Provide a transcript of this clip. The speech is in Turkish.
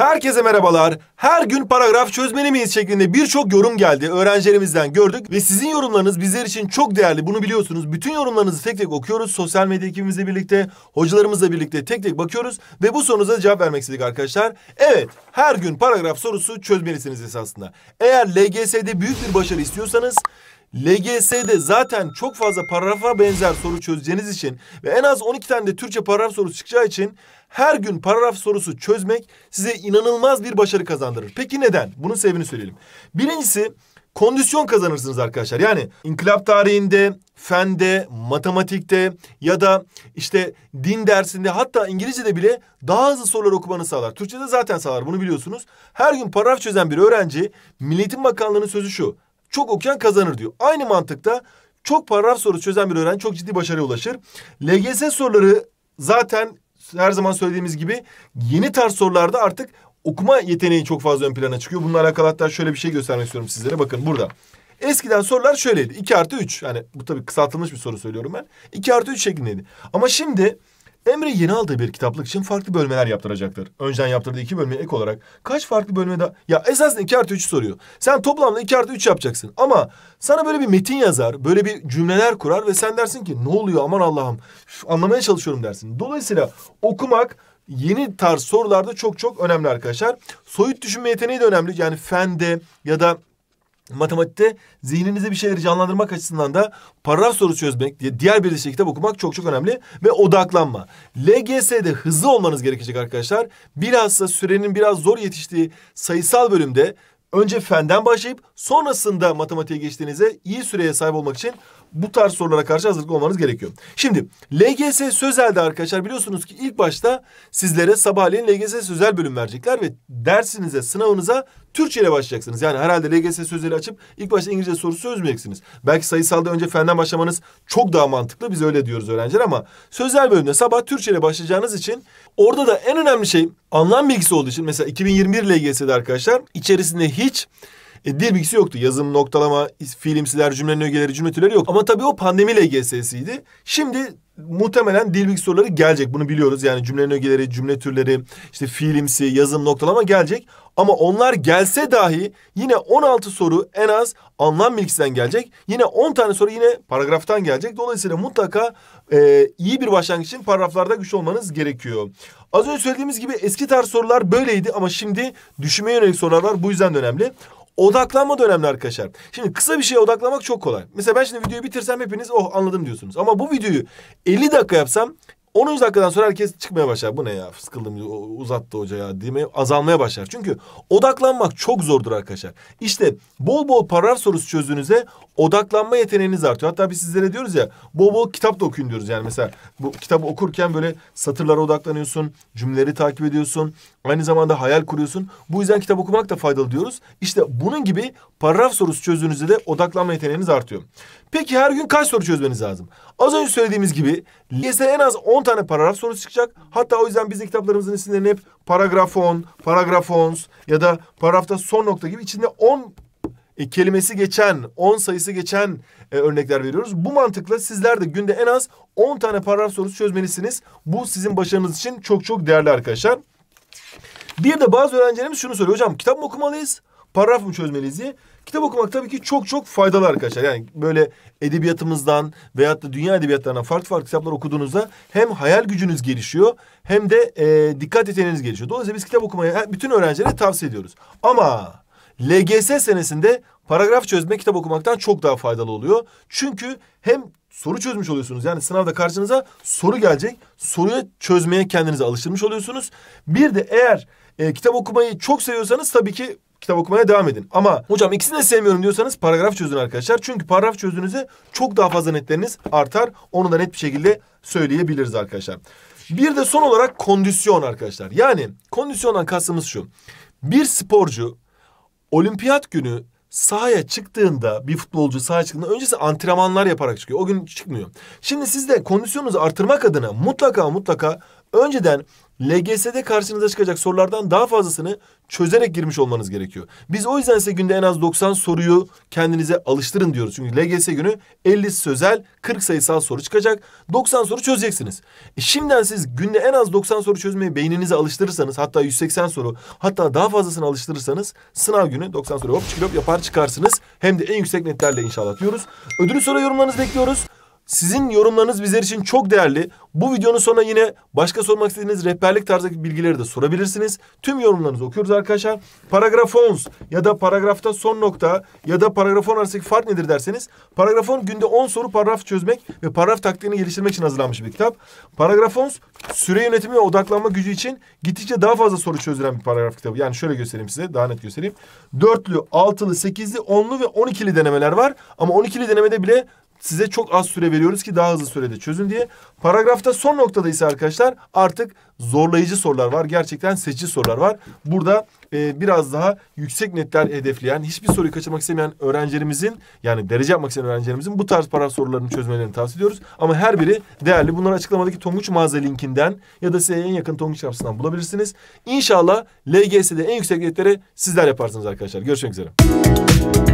Herkese merhabalar. Her gün paragraf çözmeli miyiz şeklinde birçok yorum geldi. Öğrencilerimizden gördük ve sizin yorumlarınız bizler için çok değerli. Bunu biliyorsunuz. Bütün yorumlarınızı tek tek okuyoruz. Sosyal medya ekibimizle birlikte, hocalarımızla birlikte tek tek bakıyoruz ve bu sorunuza cevap vermek istedik arkadaşlar. Evet, her gün paragraf sorusu çözmelisiniz esasında. Eğer LGS'de büyük bir başarı istiyorsanız, LGS'de zaten çok fazla paragrafa benzer soru çözeceğiniz için ve en az 12 tane de Türkçe paragraf sorusu çıkacağı için her gün paragraf sorusu çözmek size inanılmaz bir başarı kazandırır. Peki neden? Bunun sebebini söyleyelim. Birincisi, kondisyon kazanırsınız arkadaşlar. Yani inkılap tarihinde, fende, matematikte ya da işte din dersinde, hatta İngilizce'de bile daha hızlı sorular okumanı sağlar. Türkçe'de zaten sağlar, bunu biliyorsunuz. Her gün paragraf çözen bir öğrenci, Milli Eğitim Bakanlığı'nın sözü şu: çok okuyan kazanır diyor. Aynı mantıkta çok paragraf sorusu çözen bir öğrenci çok ciddi başarıya ulaşır. LGS soruları zaten her zaman söylediğimiz gibi yeni tarz sorularda artık okuma yeteneği çok fazla ön plana çıkıyor. Bununla alakalı hatta şöyle bir şey göstermek istiyorum sizlere. Bakın burada. Eskiden sorular şöyleydi. 2+3. Yani bu tabii kısaltılmış bir soru söylüyorum ben. 2+3 şeklindeydi. Ama şimdi Emre yeni aldığı bir kitaplık için farklı bölmeler yaptıracaktır. Önceden yaptırdığı 2 bölmeye ek olarak kaç farklı bölme daha... Ya esasında 2+3'ü soruyor. Sen toplamda 2+3 yapacaksın. Ama sana böyle bir metin yazar, böyle bir cümleler kurar ve sen dersin ki ne oluyor aman Allah'ım, anlamaya çalışıyorum dersin. Dolayısıyla okumak yeni tarz sorularda çok çok önemli arkadaşlar. Soyut düşünme yeteneği de önemli. Yani fende ya da matematikte zihninize bir şeyleri canlandırmak açısından da paragraf sorusu çözmek, diğer bir işte kitap okumak çok çok önemli ve odaklanma. LGS'de hızlı olmanız gerekecek arkadaşlar. Bilhassa sürenin biraz zor yetiştiği sayısal bölümde önce fenden başlayıp sonrasında matematiğe geçtiğinizde iyi süreye sahip olmak için bu tarz sorulara karşı hazırlıklı olmanız gerekiyor. Şimdi LGS Sözel'de arkadaşlar biliyorsunuz ki ilk başta sizlere sabahleyin LGS Sözel bölüm verecekler ve dersinize, sınavınıza Türkçe ile başlayacaksınız. Yani herhalde LGS Sözel'i açıp ilk başta İngilizce sorusu çözmeyeceksiniz. Belki sayısalda önce fenden başlamanız çok daha mantıklı. Biz öyle diyoruz öğrenciler ama Sözel bölümde sabah Türkçe ile başlayacağınız için orada da en önemli şey anlam bilgisi olduğu için mesela 2021 LGS'de arkadaşlar içerisinde hiç dil bilgisi yoktu. Yazım, noktalama, fiilimsiler, cümlenin ögeleri, cümle türleri yok. Ama tabii o pandemi LGS'siydi. Şimdi muhtemelen dil bilgisi soruları gelecek. Bunu biliyoruz. Yani cümlenin ögeleri, cümle türleri, işte fiilimsi, yazım, noktalama gelecek. Ama onlar gelse dahi yine 16 soru en az anlam bilgisinden gelecek. Yine 10 tane soru yine paragraftan gelecek. Dolayısıyla mutlaka iyi bir başlangıç için paragraflarda güçlü olmanız gerekiyor. Az önce söylediğimiz gibi eski tarz sorular böyleydi ama şimdi düşünmeye yönelik sorular var. Bu yüzden de önemli. Odaklanma da önemli arkadaşlar. Şimdi kısa bir şeye odaklamak çok kolay. Mesela ben şimdi videoyu bitirsem hepiniz oh anladım diyorsunuz. Ama bu videoyu 50 dakika yapsam 10. dakikadan sonra herkes çıkmaya başlar. Bu ne ya, sıkıldım, uzattı hoca ya diye azalmaya başlar. Çünkü odaklanmak çok zordur arkadaşlar. İşte bol bol paragraf sorusu çözdüğünüzde odaklanma yeteneğiniz artıyor. Hatta biz sizlere diyoruz ya, bol bol kitap da okuyun diyoruz. Yani mesela bu kitabı okurken böyle satırlara odaklanıyorsun, cümleleri takip ediyorsun, aynı zamanda hayal kuruyorsun. Bu yüzden kitap okumak da faydalı diyoruz. İşte bunun gibi paragraf sorusu çözdüğünüzde de odaklanma yeteneğiniz artıyor. Peki her gün kaç soru çözmeniz lazım? Az önce söylediğimiz gibi LGS'de en az 10 tane paragraf sorusu çıkacak. Hatta o yüzden biz de kitaplarımızın isimlerini hep paragrafon, paragrafons ya da paragrafta son nokta gibi içinde 10 kelimesi geçen, 10 sayısı geçen örnekler veriyoruz. Bu mantıkla sizler de günde en az 10 tane paragraf sorusu çözmelisiniz. Bu sizin başarınız için çok çok değerli arkadaşlar. Bir de bazı öğrencilerimiz şunu soruyor: hocam kitap mı okumalıyız, paragraf mı çözmeliyiz diye. Kitap okumak tabii ki çok çok faydalı arkadaşlar. Yani böyle edebiyatımızdan veyahut da dünya edebiyatlarından farklı farklı kitaplar okuduğunuzda hem hayal gücünüz gelişiyor hem de dikkat yeteneğiniz gelişiyor. Dolayısıyla biz kitap okumayı bütün öğrencilere tavsiye ediyoruz. Ama LGS senesinde paragraf çözme kitap okumaktan çok daha faydalı oluyor. Çünkü hem soru çözmüş oluyorsunuz. Yani sınavda karşınıza soru gelecek. Soruyu çözmeye kendinizi alıştırmış oluyorsunuz. Bir de eğer kitap okumayı çok seviyorsanız tabii ki kitap okumaya devam edin. Ama hocam ikisini de sevmiyorum diyorsanız paragraf çözün arkadaşlar. Çünkü paragraf çözdüğünüzde çok daha fazla netleriniz artar. Onu da net bir şekilde söyleyebiliriz arkadaşlar. Bir de son olarak kondisyon arkadaşlar. Yani kondisyondan kastımız şu: bir sporcu olimpiyat günü sahaya çıktığında, bir futbolcu sahaya çıktığında öncesi antrenmanlar yaparak çıkıyor. O gün çıkmıyor. Şimdi siz de kondisyonunuzu artırmak adına mutlaka önceden LGS'de karşınıza çıkacak sorulardan daha fazlasını çözerek girmiş olmanız gerekiyor. Biz o yüzden size günde en az 90 soruyu kendinize alıştırın diyoruz. Çünkü LGS günü 50 sözel, 40 sayısal soru çıkacak. 90 soru çözeceksiniz. Şimdiden siz günde en az 90 soru çözmeyi beyninize alıştırırsanız, hatta 180 soru, hatta daha fazlasını alıştırırsanız sınav günü 90 soru hop çıkıp yapar çıkarsınız. Hem de en yüksek netlerle inşallah diyoruz. Ödülü soru yorumlarınızı bekliyoruz. Sizin yorumlarınız bizler için çok değerli. Bu videonun sonuna yine başka sormak istediğiniz rehberlik tarzındaki bilgileri de sorabilirsiniz. Tüm yorumlarınızı okuyoruz arkadaşlar. Paragraf 10 ya da paragrafta son nokta ya da paragraf 10 arasındaki fark nedir derseniz, paragraf 10 günde 10 soru paragraf çözmek ve paragraf taktiğini geliştirmek için hazırlanmış bir kitap. Paragraf 10 süre yönetimi ve odaklanma gücü için gittikçe daha fazla soru çözülen bir paragraf kitabı. Yani şöyle göstereyim size, daha net göstereyim. Dörtlü, altılı, sekizli, onlu ve 12'li denemeler var. Ama 12'li denemede bile size çok az süre veriyoruz ki daha hızlı sürede çözün diye. Paragrafta son noktada ise arkadaşlar artık zorlayıcı sorular var. Gerçekten seçici sorular var. Burada biraz daha yüksek netler hedefleyen, hiçbir soruyu kaçırmak istemeyen öğrencilerimizin, yani derece yapmak isteyen öğrencilerimizin bu tarz paragraf sorularını çözmelerini tavsiye ediyoruz. Ama her biri değerli. Bunları açıklamadaki Tonguç mağaza linkinden ya da size en yakın Tonguç kapısından bulabilirsiniz. İnşallah LGS'de en yüksek netlere sizler yaparsınız arkadaşlar. Görüşmek üzere.